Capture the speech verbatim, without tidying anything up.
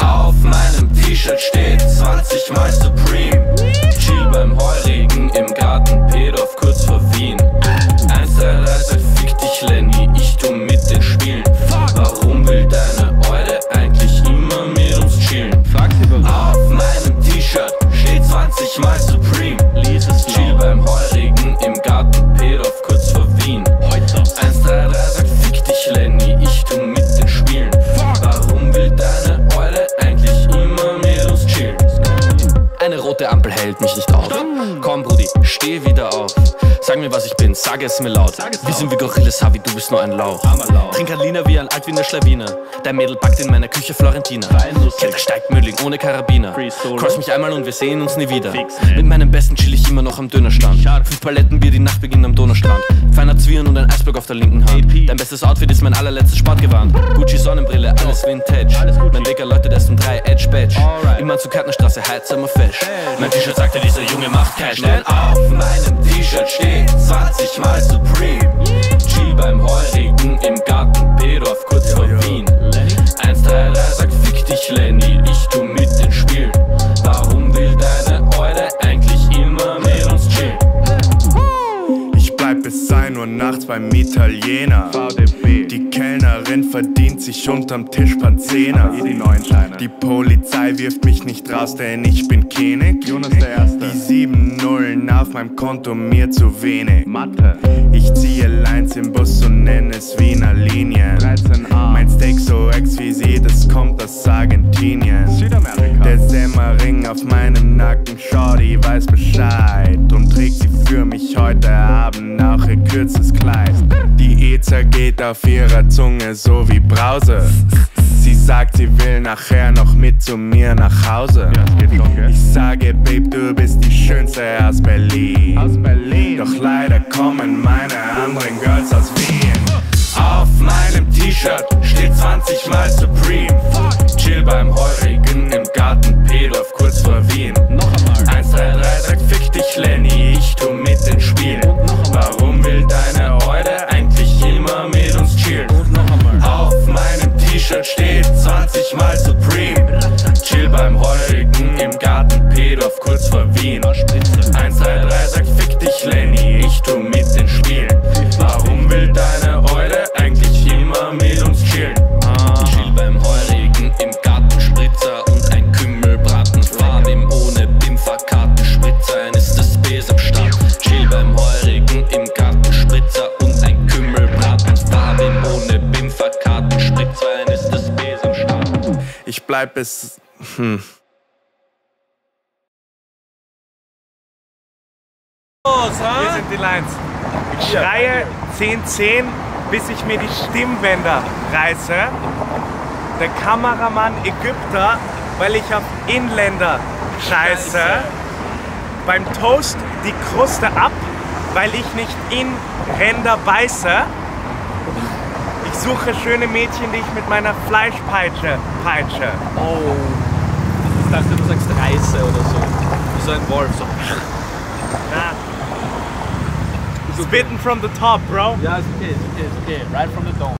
Auf meinem T-Shirt steht zwanzig Mal Supreme. Chill beim Heurigen im Garten Pdorf kurz vor Wien. Einstein sagt, fick dich Lenny, ich tu mit den Spielen. Warum will deine Eule eigentlich immer mit uns chillen? Auf meinem T-Shirt steht zwanzig Mal Supreme. Chill beim Heurigen im Garten Pdorf kurz vor Wien. Einstein sagt, fick dich Lenny, ich tu mit den Spielen. Warum will deine Eule eigentlich immer mit uns chillen? Eine rote Ampel hält mich nicht auf. Komm Brudi, steh wieder auf. Sag mir, was ich bin, sag es mir laut. Wir sind wie Gorillas, Havi, du bist nur ein Lauch. Trink Alina wie ein Alt wie eine Schlawine. Dein Mädel backt in meiner Küche Florentina. Kelter steigt Mülling ohne Karabiner. Cross mich einmal und wir sehen uns nie wieder. Mit meinem Besten chill ich immer noch am Dönerstand. Fünf Paletten Bier, die Nacht beginnt am Donaustrand. Feiner Zwirn und ein Eisblock auf der linken Hand. Dein bestes Outfit ist mein allerletztes Sportgewand. Gucci Sonnenbrille, alles Vintage. Mein Wecker läutet erst um drei, Edge Badge. Immer zur Kärntnerstraße, heizsamer Fesch. Mein T-Shirt sagte, dieser Junge macht Cash. Denn auf meinem T-Shirt steht zwanzig Mal Supreme. Chill beim Heurigen im Garten Pdorf kurz vor Wien. eins, drei, drei sagt, fick dich Lenny, ich tu mit den Spielen. Warum will deine Eule eigentlich immer mit uns chillen? Ich bleib bis ein Uhr nachts beim Italiener. Die Kellnerin verdient sich unterm Tisch paar Zehner. Die Polizei wirft mich nicht raus, denn ich bin König. Die sieben Nullen auf meinem Konto mir zu wenig. Ich ziehe Lines im Bus und nenn es Wiener Linien. Mein Steak so exquisit, es kommt aus Argentinien. Der Semmering auf meinem Nacken, Shorty weiß Bescheid. Drum trägt sie für mich heute Abend auch ihr kürzes Kleid. Die E Z A geht auf ihrer Zunge so wie Brause. Sie sagt, sie will nachher noch mit zu mir nach Hause. Ich sage, Babe, du bist die Schönste aus Berlin. Doch leider kommen meine anderen Girls aus Wien. Auf meinem T-Shirt steht zwanzig Mal Supreme. Chill beim Heurigen im Garten Pdorf kurz vor Wien. eins, drei, drei sagt, fick dich Lenny, ich tu mit den Spielen. Warum will deine Eule eigentlich immer mit uns chillen? Auf meinem T-Shirt steht zwanzig Mal Supreme. Chill beim Heurigen im Garten Pdorf kurz vor Wien. eins, drei, drei sagt, fick dich Lenny, ich tu mit den Spielen. Warum will deine Eule eigentlich immer mit uns chillen? Ich chill beim Heurigen im Garten Spritzer und ein Kümmelbraten. Fahr dem ohne Bimferkarten, Spritzer eines des B's am Start. Chill beim Heurigen im Garten Spritzer und ein Kümmelbraten. Fahr dem ohne Bimferkarten, Spritzer eines des B's am Start. Ich bleib bis... Hm. Hier sind die Lines. Ich schreie zehn zehn, bis ich mir die Stimmbänder reiße. Der Kameramann Ägypter, weil ich auf Inländer scheiße. Beim Toast die Kruste ab, weil ich nicht in Ränder beiße. Ich suche schöne Mädchen, die ich mit meiner Fleischpeitsche peitsche. Oh, ich dachte, du sagst reiße oder so. Wie so ein Wolf. So. Na. Spitting from the top, bro. Yeah, it's okay, it's okay, it's okay. Right from the dome.